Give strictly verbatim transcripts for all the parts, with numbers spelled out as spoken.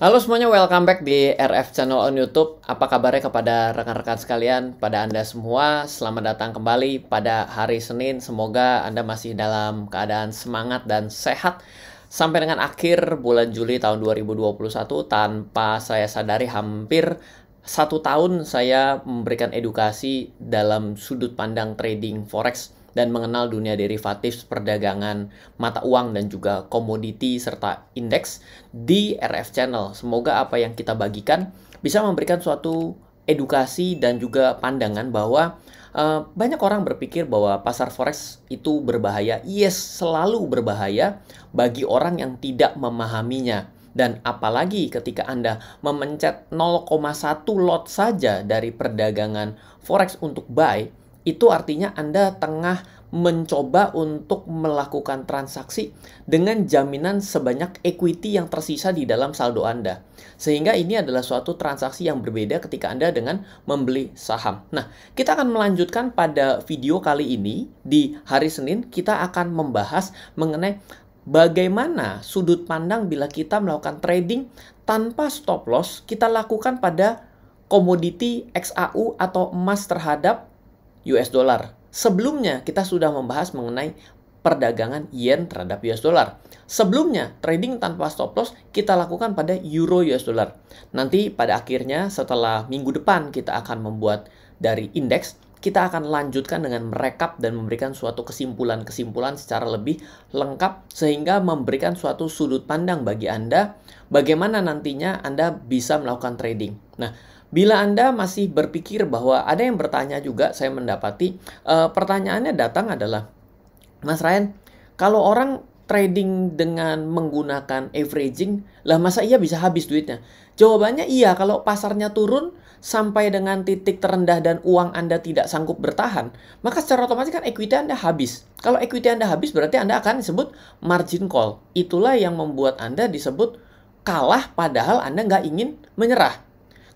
Halo semuanya, welcome back di R F channel on YouTube. Apa kabarnya kepada rekan-rekan sekalian, pada Anda semua? Selamat datang kembali pada hari Senin. Semoga Anda masih dalam keadaan semangat dan sehat sampai dengan akhir bulan Juli tahun dua ribu dua puluh satu. Tanpa saya sadari, hampir satu tahun saya memberikan edukasi dalam sudut pandang trading forex dan mengenal dunia derivatif, perdagangan mata uang, dan juga komoditi serta indeks di R F Channel. Semoga apa yang kita bagikan bisa memberikan suatu edukasi dan juga pandangan bahwa uh, banyak orang berpikir bahwa pasar forex itu berbahaya. Yes, selalu berbahaya bagi orang yang tidak memahaminya. Dan apalagi ketika Anda memencet nol koma satu lot saja dari perdagangan forex untuk buy, itu artinya Anda tengah mencoba untuk melakukan transaksi dengan jaminan sebanyak equity yang tersisa di dalam saldo Anda. Sehingga ini adalah suatu transaksi yang berbeda ketika Anda dengan membeli saham. Nah, kita akan melanjutkan pada video kali ini. Di hari Senin, kita akan membahas mengenai bagaimana sudut pandang bila kita melakukan trading tanpa stop loss, kita lakukan pada komoditi X A U atau emas terhadap U S dollar. Sebelumnya kita sudah membahas mengenai perdagangan yen terhadap U S dollar. Sebelumnya trading tanpa stop loss kita lakukan pada euro U S dollar. Nanti pada akhirnya setelah minggu depan kita akan membuat dari indeks, kita akan lanjutkan dengan merekap dan memberikan suatu kesimpulan-kesimpulan secara lebih lengkap sehingga memberikan suatu sudut pandang bagi Anda bagaimana nantinya Anda bisa melakukan trading. Nah, bila Anda masih berpikir bahwa ada yang bertanya juga, saya mendapati uh, pertanyaannya datang adalah, Mas Ryan, kalau orang trading dengan menggunakan averaging, lah masa iya bisa habis duitnya? Jawabannya iya, kalau pasarnya turun sampai dengan titik terendah dan uang Anda tidak sanggup bertahan, maka secara otomatis kan equity Anda habis. Kalau equity Anda habis berarti Anda akan disebut margin call. Itulah yang membuat Anda disebut kalah padahal Anda nggak ingin menyerah.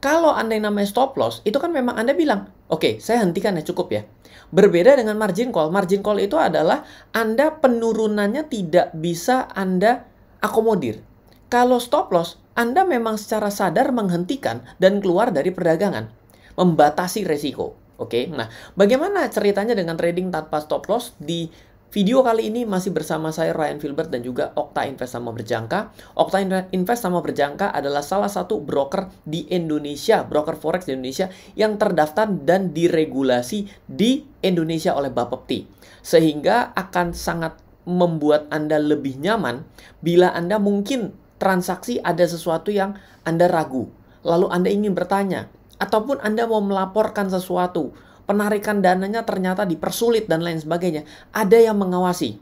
Kalau Anda yang namanya stop loss, itu kan memang Anda bilang, oke, okay, saya hentikan ya, cukup ya. Berbeda dengan margin call. Margin call itu adalah Anda penurunannya tidak bisa Anda akomodir. Kalau stop loss, Anda memang secara sadar menghentikan dan keluar dari perdagangan. Membatasi resiko. Oke, okay? Nah, bagaimana ceritanya dengan trading tanpa stop loss di video kali ini? Masih bersama saya Ryan Filbert dan juga Octa Investama Berjangka. Octa Investama Berjangka adalah salah satu broker di Indonesia, broker forex di Indonesia yang terdaftar dan diregulasi di Indonesia oleh Bappebti. Sehingga akan sangat membuat Anda lebih nyaman bila Anda mungkin transaksi ada sesuatu yang Anda ragu, lalu Anda ingin bertanya, ataupun Anda mau melaporkan sesuatu. Penarikan dananya ternyata dipersulit dan lain sebagainya. Ada yang mengawasi.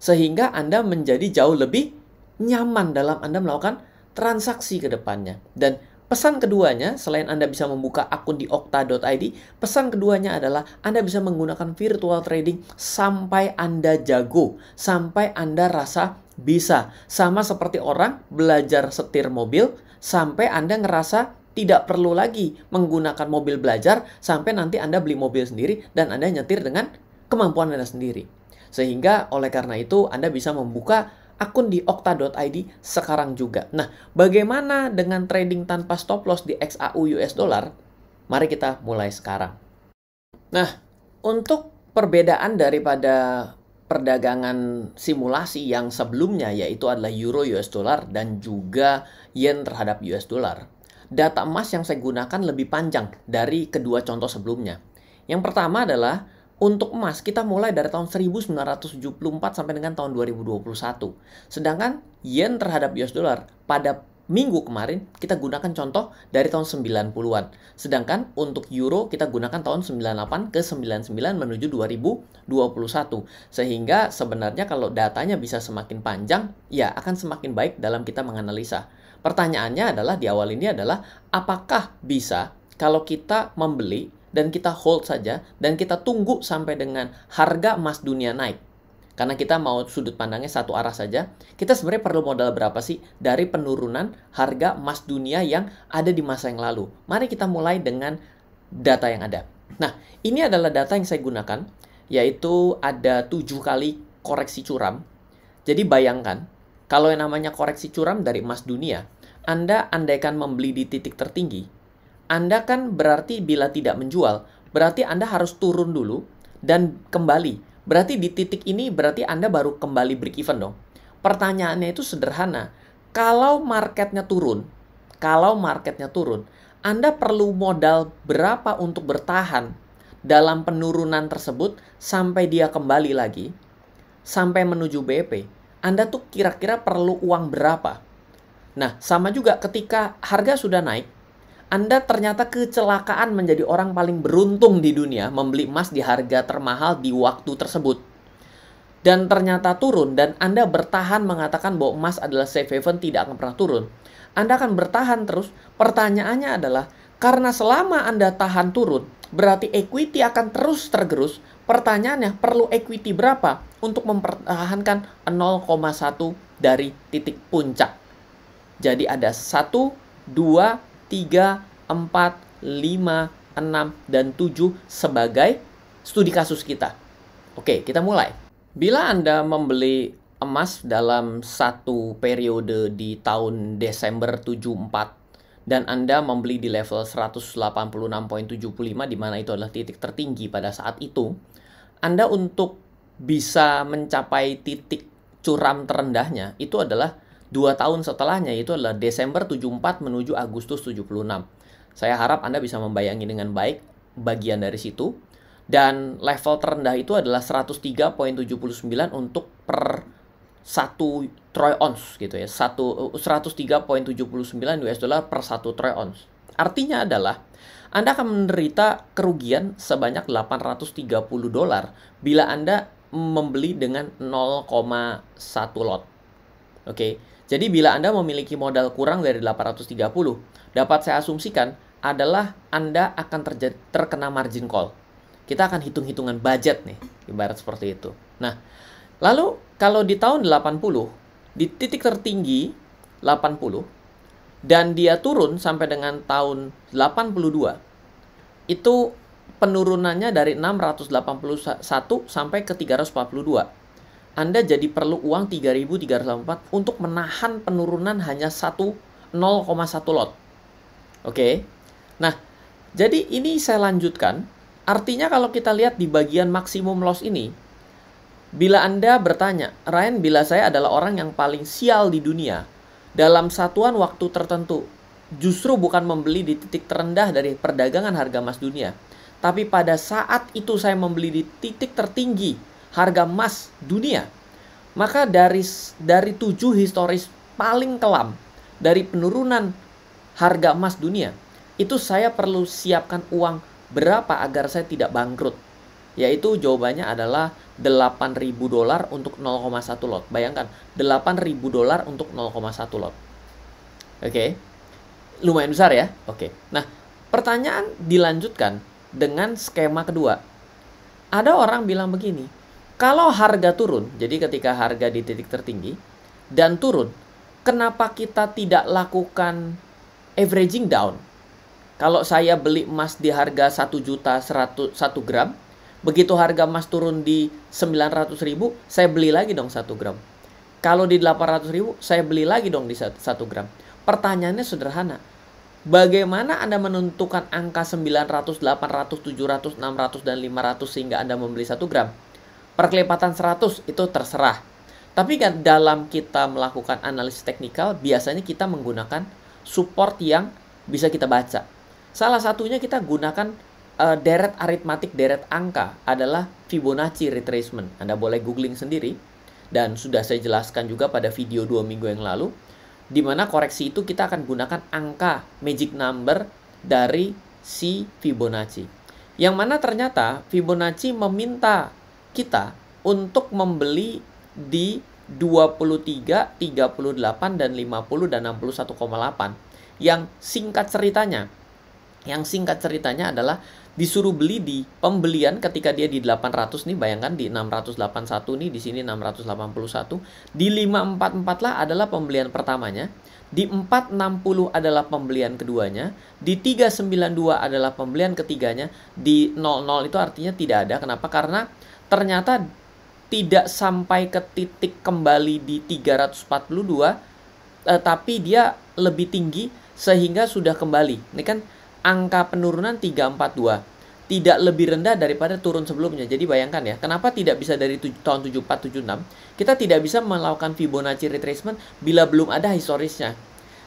Sehingga Anda menjadi jauh lebih nyaman dalam Anda melakukan transaksi ke depannya. Dan pesan keduanya, selain Anda bisa membuka akun di Octa dot I D, pesan keduanya adalah Anda bisa menggunakan virtual trading sampai Anda jago, sampai Anda rasa bisa. Sama seperti orang belajar setir mobil, sampai Anda ngerasa tidak perlu lagi menggunakan mobil belajar sampai nanti Anda beli mobil sendiri dan Anda nyetir dengan kemampuan Anda sendiri. Sehingga oleh karena itu Anda bisa membuka akun di Octa dot I D sekarang juga. Nah, bagaimana dengan trading tanpa stop loss di X A U U S D? Mari kita mulai sekarang. Nah, untuk perbedaan daripada perdagangan simulasi yang sebelumnya yaitu adalah euro U S D dan juga yen terhadap U S D, data emas yang saya gunakan lebih panjang dari kedua contoh sebelumnya. Yang pertama adalah untuk emas kita mulai dari tahun seribu sembilan ratus tujuh puluh empat sampai dengan tahun dua ribu dua puluh satu. Sedangkan yen terhadap U S D pada minggu kemarin kita gunakan contoh dari tahun sembilan puluhan. Sedangkan untuk euro kita gunakan tahun sembilan puluh delapan ke sembilan puluh sembilan menuju dua ribu dua puluh satu. Sehingga sebenarnya kalau datanya bisa semakin panjang, ya akan semakin baik dalam kita menganalisa. Pertanyaannya adalah di awal ini adalah apakah bisa kalau kita membeli dan kita hold saja dan kita tunggu sampai dengan harga emas dunia naik. Karena kita mau sudut pandangnya satu arah saja, kita sebenarnya perlu modal berapa sih dari penurunan harga emas dunia yang ada di masa yang lalu. Mari kita mulai dengan data yang ada. Nah, ini adalah data yang saya gunakan, yaitu ada tujuh kali koreksi curam. Jadi bayangkan, kalau yang namanya koreksi curam dari emas dunia, Anda andaikan membeli di titik tertinggi, Anda kan berarti bila tidak menjual, berarti Anda harus turun dulu dan kembali. Berarti di titik ini berarti Anda baru kembali break even dong. Pertanyaannya itu sederhana. Kalau marketnya turun, kalau marketnya turun, Anda perlu modal berapa untuk bertahan dalam penurunan tersebut sampai dia kembali lagi, sampai menuju B P? Anda tuh kira-kira perlu uang berapa? Nah, sama juga ketika harga sudah naik, Anda ternyata kecelakaan menjadi orang paling beruntung di dunia membeli emas di harga termahal di waktu tersebut. Dan ternyata turun dan Anda bertahan mengatakan bahwa emas adalah safe haven, tidak akan pernah turun. Anda akan bertahan terus. Pertanyaannya adalah, karena selama Anda tahan turun, berarti equity akan terus tergerus. Pertanyaannya, perlu equity berapa untuk mempertahankan nol koma satu dari titik puncak? Jadi ada satu, dua, tiga, empat, lima, enam, dan tujuh sebagai studi kasus kita. Oke, kita mulai. Bila Anda membeli emas dalam satu periode di tahun Desember tujuh puluh empat dan Anda membeli di level seratus delapan puluh enam koma tujuh puluh lima, di mana itu adalah titik tertinggi pada saat itu, Anda untuk bisa mencapai titik curam terendahnya itu adalah dua tahun setelahnya, yaitu adalah Desember tujuh puluh empat menuju Agustus tujuh puluh enam. Saya harap Anda bisa membayangi dengan baik bagian dari situ. Dan level terendah itu adalah seratus tiga koma tujuh puluh sembilan untuk per satu troy ounce gitu ya. seratus tiga koma tujuh puluh sembilan U S D per satu troy ounce. Artinya adalah Anda akan menderita kerugian sebanyak delapan ratus tiga puluh dolar bila Anda membeli dengan nol koma satu lot. Oke. Jadi bila Anda memiliki modal kurang dari delapan ratus tiga puluh, dapat saya asumsikan adalah Anda akan terjadi, terkena margin call. Kita akan hitung-hitungan budget nih, ibarat seperti itu. Nah, lalu kalau di tahun delapan puluh, di titik tertinggi delapan puluh, dan dia turun sampai dengan tahun delapan puluh dua, itu penurunannya dari enam ratus delapan puluh satu sampai ke tiga ratus empat puluh dua. Anda jadi perlu uang tiga ribu tiga ratus empat untuk menahan penurunan hanya nol koma satu lot. Oke, nah, jadi ini saya lanjutkan. Artinya kalau kita lihat di bagian maksimum loss ini, bila Anda bertanya, Ryan, bila saya adalah orang yang paling sial di dunia, dalam satuan waktu tertentu, justru bukan membeli di titik terendah dari perdagangan harga emas dunia, tapi pada saat itu saya membeli di titik tertinggi harga emas dunia, maka dari, dari tujuh historis paling kelam dari penurunan harga emas dunia, itu saya perlu siapkan uang berapa agar saya tidak bangkrut? Yaitu jawabannya adalah delapan ribu dolar untuk nol koma satu lot. Bayangkan, delapan ribu dolar untuk nol koma satu lot. Oke. Lumayan besar ya? Oke. Nah, pertanyaan dilanjutkan dengan skema kedua. Ada orang bilang begini, kalau harga turun, jadi ketika harga di titik tertinggi dan turun, kenapa kita tidak lakukan averaging down? Kalau saya beli emas di harga satu juta seratus satu gram, begitu harga emas turun di sembilan ratus ribu, saya beli lagi dong satu gram. Kalau di delapan ratus ribu, saya beli lagi dong di satu gram. Pertanyaannya sederhana. Bagaimana Anda menentukan angka sembilan ratus, delapan ratus, tujuh ratus, enam ratus, dan lima ratus sehingga Anda membeli satu gram? Perkelipatan seratus itu terserah. Tapi kan dalam kita melakukan analisis teknikal, biasanya kita menggunakan support yang bisa kita baca. Salah satunya kita gunakan uh, deret aritmatik, deret angka adalah Fibonacci Retracement. Anda boleh googling sendiri dan sudah saya jelaskan juga pada video dua minggu yang lalu, di mana koreksi itu kita akan gunakan angka magic number dari si Fibonacci. Yang mana ternyata Fibonacci meminta kita untuk membeli di dua puluh tiga, tiga puluh delapan, dan lima puluh, dan enam puluh satu koma delapan. Yang singkat ceritanya, Yang singkat ceritanya adalah disuruh beli di pembelian ketika dia di delapan ratus nih, bayangkan di enam ratus delapan puluh satu nih, di sini enam ratus delapan puluh satu, di lima ratus empat puluh empat lah adalah pembelian pertamanya, di empat ratus enam puluh adalah pembelian keduanya, di tiga ratus sembilan puluh dua adalah pembelian ketiganya, di nol nol itu artinya tidak ada. Kenapa? Karena ternyata tidak sampai ke titik kembali di tiga ratus empat puluh dua, eh, tapi dia lebih tinggi sehingga sudah kembali. Ini kan angka penurunan tiga empat dua. Tidak lebih rendah daripada turun sebelumnya. Jadi bayangkan ya, kenapa tidak bisa dari tahun tujuh puluh empat tujuh puluh enam kita tidak bisa melakukan Fibonacci retracement bila belum ada historisnya.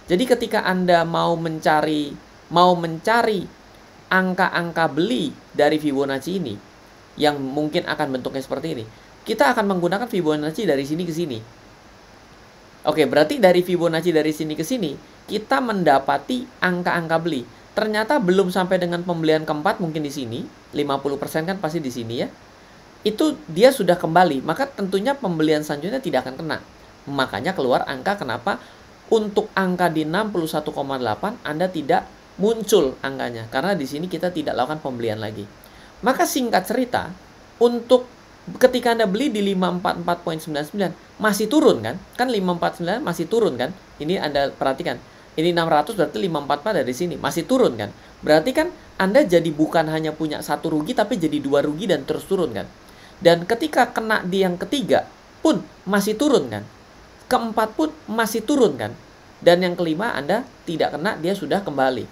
Jadi ketika Anda mau mencari mau mencari angka-angka beli dari Fibonacci ini yang mungkin akan bentuknya seperti ini, kita akan menggunakan Fibonacci dari sini ke sini. Oke, berarti dari Fibonacci dari sini ke sini kita mendapati angka-angka beli. Ternyata belum sampai dengan pembelian keempat, mungkin di sini lima puluh persen kan pasti di sini ya. Itu dia sudah kembali, maka tentunya pembelian selanjutnya tidak akan kena. Makanya keluar angka kenapa untuk angka di enam puluh satu koma delapan Anda tidak muncul angkanya karena di sini kita tidak lakukan pembelian lagi. Maka singkat cerita, untuk ketika Anda beli di lima ratus empat puluh empat koma sembilan sembilan masih turun kan? Kan lima ratus empat puluh sembilan masih turun kan? Ini Anda perhatikan. Ini enam ratus berarti lima ratus empat puluh empat dari sini. Masih turun kan? Berarti kan Anda jadi bukan hanya punya satu rugi tapi jadi dua rugi dan terus turun kan? Dan ketika kena di yang ketiga pun masih turun kan? Keempat pun masih turun kan? Dan yang kelima Anda tidak kena, dia sudah kembali.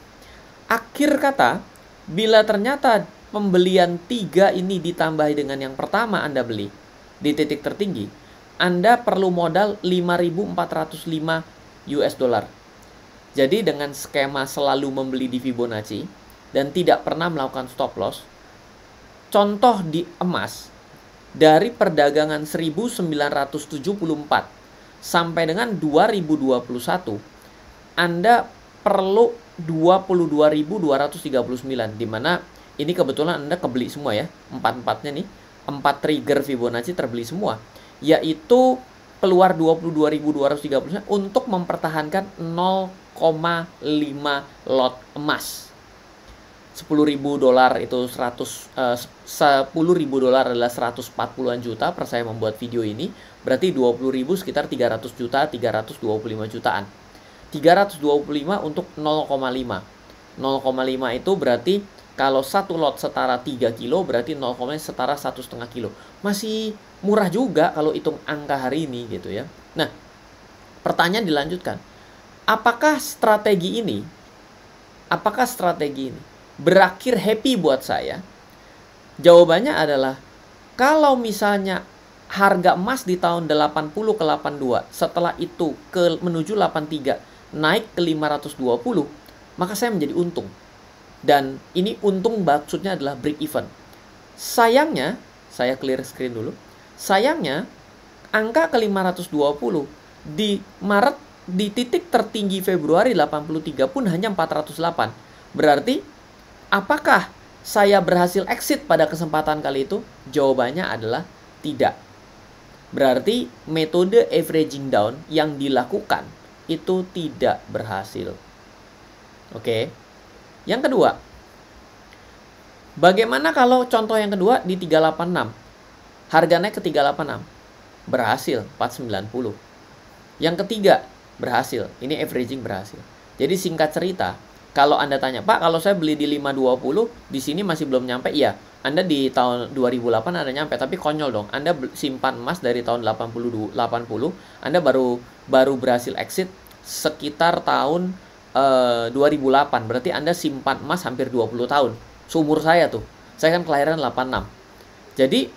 Akhir kata, bila ternyata pembelian tiga ini ditambahi dengan yang pertama Anda beli di titik tertinggi, Anda perlu modal lima ribu empat ratus lima U S D. Jadi dengan skema selalu membeli di Fibonacci dan tidak pernah melakukan stop loss, contoh di emas dari perdagangan seribu sembilan ratus tujuh puluh empat sampai dengan dua ribu dua puluh satu, Anda perlu dua puluh dua ribu dua ratus tiga puluh sembilan, di mana ini kebetulan Anda kebeli semua ya, empat-empatnya nih, empat trigger Fibonacci terbeli semua, yaitu keluar dua puluh dua ribu dua ratus tiga puluh untuk mempertahankan nol koma lima lot emas. sepuluh ribu dolar itu seratus, eh, sepuluh ribu dolar adalah seratus empat puluhan juta per saya membuat video ini. Berarti dua puluh ribu sekitar tiga ratus juta, tiga ratus dua puluh lima jutaan. tiga ratus dua puluh lima untuk nol koma lima. nol koma lima itu berarti kalau satu lot setara tiga kilo, berarti nol koma lima setara satu koma lima kilo. Masih murah juga kalau hitung angka hari ini gitu ya. Nah, pertanyaan dilanjutkan. Apakah strategi ini, apakah strategi ini berakhir happy buat saya? Jawabannya adalah, kalau misalnya harga emas di tahun delapan puluh ke delapan puluh dua, setelah itu ke menuju delapan puluh tiga, naik ke lima ratus dua puluh, maka saya menjadi untung. Dan ini untung maksudnya adalah break even. Sayangnya, saya clear screen dulu. Sayangnya, angka ke lima ratus dua puluh di Maret, di titik tertinggi Februari delapan puluh tiga pun hanya empat ratus delapan. Berarti, apakah saya berhasil exit pada kesempatan kali itu? Jawabannya adalah tidak. Berarti, metode averaging down yang dilakukan itu tidak berhasil. Oke. Yang kedua, bagaimana kalau contoh yang kedua di tiga ratus delapan puluh enam? Harga naik ke tiga ratus delapan puluh enam. Berhasil, empat ratus sembilan puluh. Yang ketiga, berhasil. Ini averaging berhasil. Jadi singkat cerita, kalau Anda tanya, Pak, kalau saya beli di lima ratus dua puluh, di sini masih belum nyampe, iya. Anda di tahun dua ribu delapan Anda nyampe, tapi konyol dong. Anda simpan emas dari tahun delapan puluh, Anda baru, baru berhasil exit sekitar tahun Uh, dua ribu delapan, berarti Anda simpan emas hampir dua puluh tahun. Seumur saya tuh, saya kan kelahiran delapan enam. Jadi,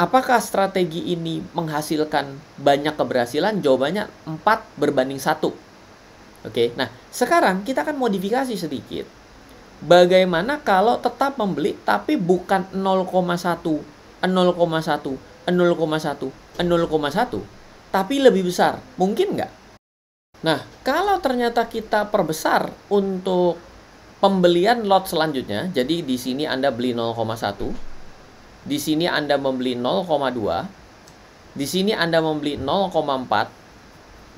apakah strategi ini menghasilkan banyak keberhasilan? Jawabannya empat berbanding satu. Oke, okay? Nah sekarang kita akan modifikasi sedikit. Bagaimana kalau tetap membeli tapi bukan nol koma satu, nol koma satu, nol koma satu, nol koma satu, tapi lebih besar? Mungkin nggak? Nah, kalau ternyata kita perbesar untuk pembelian lot selanjutnya, jadi di sini Anda beli nol koma satu, di sini Anda membeli nol koma dua, di sini Anda membeli nol koma empat,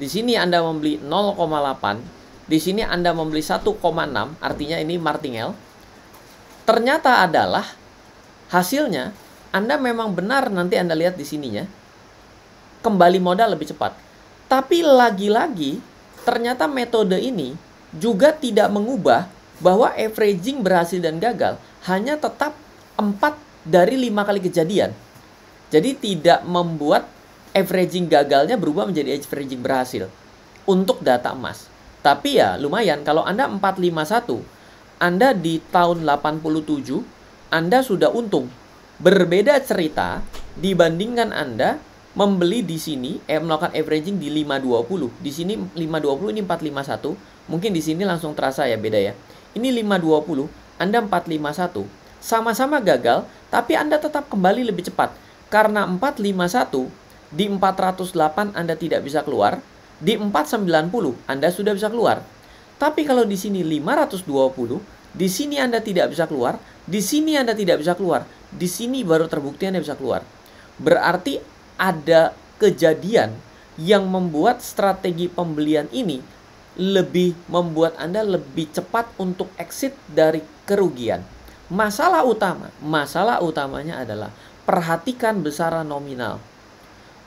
di sini Anda membeli nol koma delapan, di sini Anda membeli satu koma enam, artinya ini martingale. Ternyata adalah hasilnya Anda memang benar, nanti Anda lihat di sininya, kembali modal lebih cepat. Tapi lagi-lagi, ternyata metode ini juga tidak mengubah bahwa averaging berhasil dan gagal, hanya tetap empat dari lima kali kejadian. Jadi tidak membuat averaging gagalnya berubah menjadi averaging berhasil untuk data emas. Tapi ya lumayan, kalau Anda empat lima satu, Anda di tahun delapan puluh tujuh, Anda sudah untung. Berbeda cerita dibandingkan Anda membeli di sini, eh, melakukan averaging di lima dua puluh. Di sini lima dua puluh, ini empat lima satu. Mungkin di sini langsung terasa ya, beda ya. Ini lima dua puluh, Anda empat lima satu. Sama-sama gagal, tapi Anda tetap kembali lebih cepat. Karena empat lima satu, di empat nol delapan Anda tidak bisa keluar, di empat sembilan nol Anda sudah bisa keluar. Tapi kalau di sini lima dua nol, di sini Anda tidak bisa keluar, di sini Anda tidak bisa keluar, di sini baru terbukti Anda bisa keluar. Berarti ada kejadian yang membuat strategi pembelian ini lebih membuat Anda lebih cepat untuk exit dari kerugian. Masalah utama, masalah utamanya adalah perhatikan besaran nominal.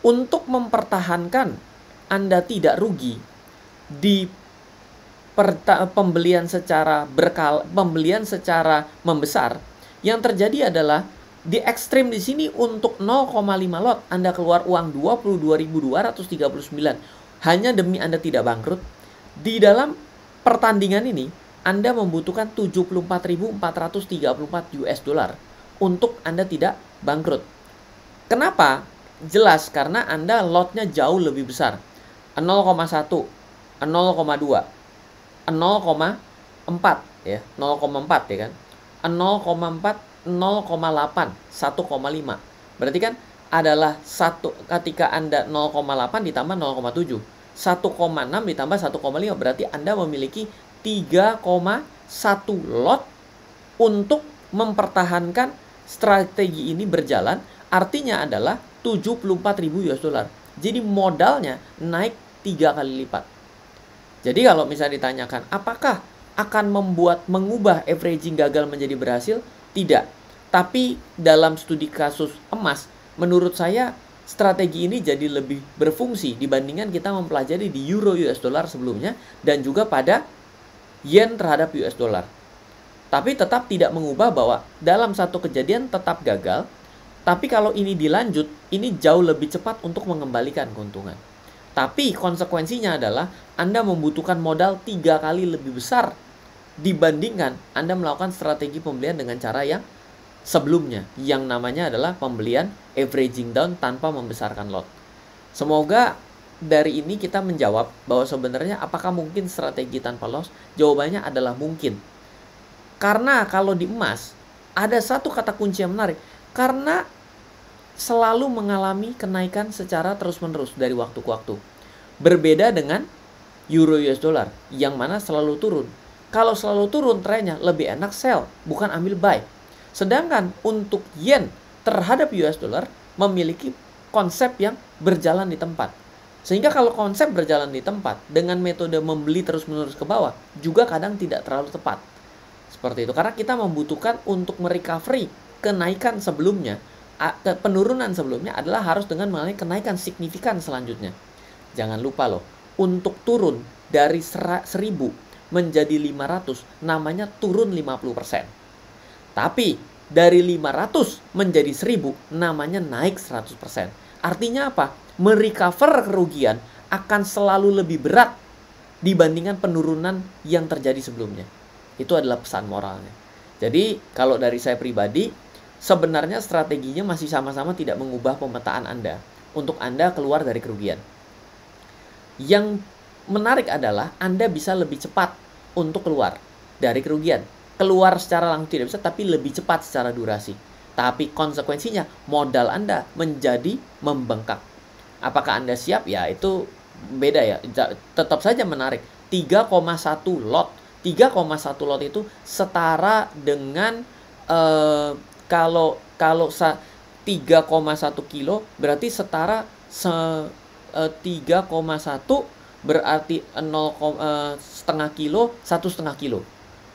Untuk mempertahankan Anda tidak rugi di pembelian secara berkala, pembelian secara membesar, yang terjadi adalah di ekstrim di sini untuk nol koma lima lot Anda keluar uang dua puluh dua ribu dua ratus tiga puluh sembilan hanya demi Anda tidak bangkrut. Di dalam pertandingan ini Anda membutuhkan tujuh puluh empat ribu empat ratus tiga puluh empat U S dollar untuk Anda tidak bangkrut. Kenapa? Jelas karena Anda lotnya jauh lebih besar. nol koma satu, nol koma dua, nol koma empat ya, nol koma empat ya kan. nol koma empat, nol koma delapan, satu koma lima. Berarti kan adalah satu ketika Anda nol koma delapan ditambah nol koma tujuh, satu koma enam ditambah satu koma lima, berarti Anda memiliki tiga koma satu lot untuk mempertahankan strategi ini berjalan. Artinya adalah tujuh puluh empat ribu U S D. Jadi modalnya naik tiga kali lipat. Jadi kalau misalnya ditanyakan apakah akan membuat mengubah averaging gagal menjadi berhasil? Tidak. Tapi dalam studi kasus emas, menurut saya strategi ini jadi lebih berfungsi dibandingkan kita mempelajari di euro U S dollar sebelumnya dan juga pada yen terhadap U S dollar. Tapi tetap tidak mengubah bahwa dalam satu kejadian tetap gagal, tapi kalau ini dilanjut, ini jauh lebih cepat untuk mengembalikan keuntungan. Tapi konsekuensinya adalah Anda membutuhkan modal tiga kali lebih besar dibandingkan Anda melakukan strategi pembelian dengan cara yang sebelumnya, yang namanya adalah pembelian averaging down tanpa membesarkan lot. Semoga dari ini kita menjawab bahwa sebenarnya apakah mungkin strategi tanpa loss? Jawabannya adalah mungkin. Karena kalau di emas ada satu kata kunci yang menarik, karena selalu mengalami kenaikan secara terus-menerus dari waktu ke waktu. Berbeda dengan euro U S dollar yang mana selalu turun. Kalau selalu turun trennya, lebih enak sell, bukan ambil buy. Sedangkan untuk yen terhadap U S dollar memiliki konsep yang berjalan di tempat. Sehingga kalau konsep berjalan di tempat dengan metode membeli terus-menerus ke bawah juga kadang tidak terlalu tepat. Seperti itu, karena kita membutuhkan untuk merecovery kenaikan sebelumnya, penurunan sebelumnya adalah harus dengan mengalami kenaikan signifikan selanjutnya. Jangan lupa loh, untuk turun dari seribu menjadi lima ratus namanya turun lima puluh persen. Tapi dari lima ratus menjadi seribu namanya naik seratus persen. Artinya apa? Merecover kerugian akan selalu lebih berat dibandingkan penurunan yang terjadi sebelumnya. Itu adalah pesan moralnya. Jadi kalau dari saya pribadi, sebenarnya strateginya masih sama-sama tidak mengubah pemetaan Anda untuk Anda keluar dari kerugian. Yang menarik adalah Anda bisa lebih cepat untuk keluar dari kerugian. Keluar secara langsung tidak bisa, tapi lebih cepat secara durasi. Tapi konsekuensinya modal Anda menjadi membengkak. Apakah Anda siap? Ya itu beda ya. Tetap saja menarik. tiga koma satu lot. tiga koma satu lot itu setara dengan eh, kalau kalau tiga koma satu kilo berarti setara se, eh, tiga koma satu berarti setengah kilo, satu setengah kilo.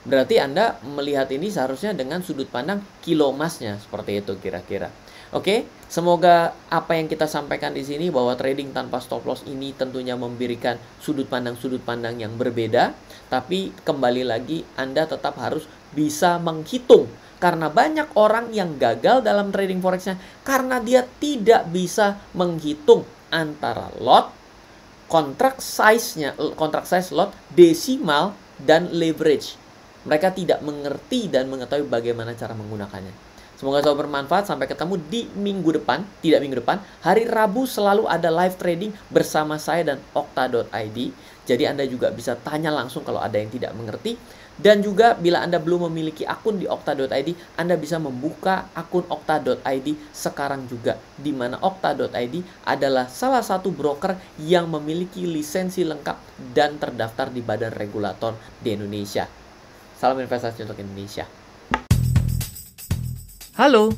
Berarti Anda melihat ini seharusnya dengan sudut pandang kilo emasnya, seperti itu kira-kira. Oke, semoga apa yang kita sampaikan di sini bahwa trading tanpa stop loss ini tentunya memberikan sudut pandang-sudut pandang yang berbeda. Tapi kembali lagi Anda tetap harus bisa menghitung. Karena banyak orang yang gagal dalam trading forex-nya karena dia tidak bisa menghitung antara lot kontrak size-nya, kontrak size lot, desimal, dan leverage. Mereka tidak mengerti dan mengetahui bagaimana cara menggunakannya. Semoga selalu bermanfaat. Sampai ketemu di minggu depan. Tidak minggu depan, hari Rabu selalu ada live trading bersama saya dan Octa dot I D. Jadi Anda juga bisa tanya langsung kalau ada yang tidak mengerti. Dan juga bila Anda belum memiliki akun di Octa dot I D, Anda bisa membuka akun Octa dot I D sekarang juga. Di mana Octa dot I D adalah salah satu broker yang memiliki lisensi lengkap dan terdaftar di badan regulator di Indonesia. Salam investasi untuk Indonesia. Halo,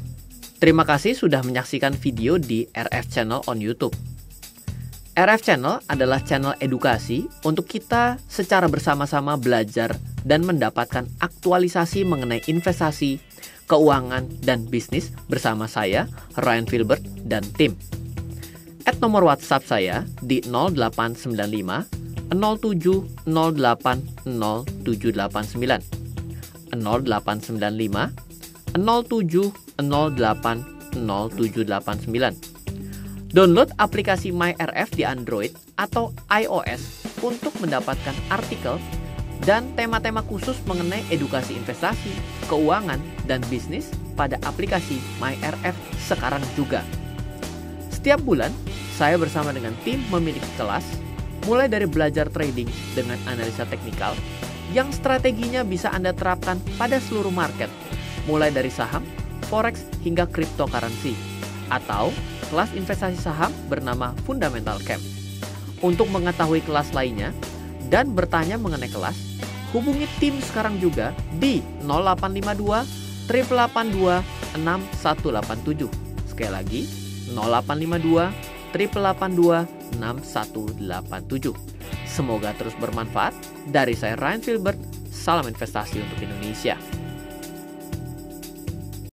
terima kasih sudah menyaksikan video di R F Channel on YouTube. R F Channel adalah channel edukasi untuk kita secara bersama-sama belajar dan mendapatkan aktualisasi mengenai investasi, keuangan, dan bisnis bersama saya, Ryan Filbert, dan tim. Add nomor WhatsApp saya di nol delapan sembilan lima nol tujuh nol delapan nol tujuh delapan sembilan nol delapan sembilan lima nol tujuh nol delapan nol tujuh delapan sembilan. Download aplikasi MyRF di Android atau i O S untuk mendapatkan artikel dan tema-tema khusus mengenai edukasi investasi, keuangan, dan bisnis pada aplikasi MyRF sekarang juga. Setiap bulan, saya bersama dengan tim memiliki kelas, mulai dari belajar trading dengan analisa teknikal, yang strateginya bisa Anda terapkan pada seluruh market, mulai dari saham, forex, hingga cryptocurrency, atau kelas investasi saham bernama Fundamental Camp. Untuk mengetahui kelas lainnya dan bertanya mengenai kelas, hubungi tim sekarang juga di nol delapan lima dua delapan delapan dua enam satu delapan tujuh. Sekali lagi, nol delapan lima dua delapan delapan dua enam satu delapan tujuh. Semoga terus bermanfaat. Dari saya Ryan Filbert, salam investasi untuk Indonesia.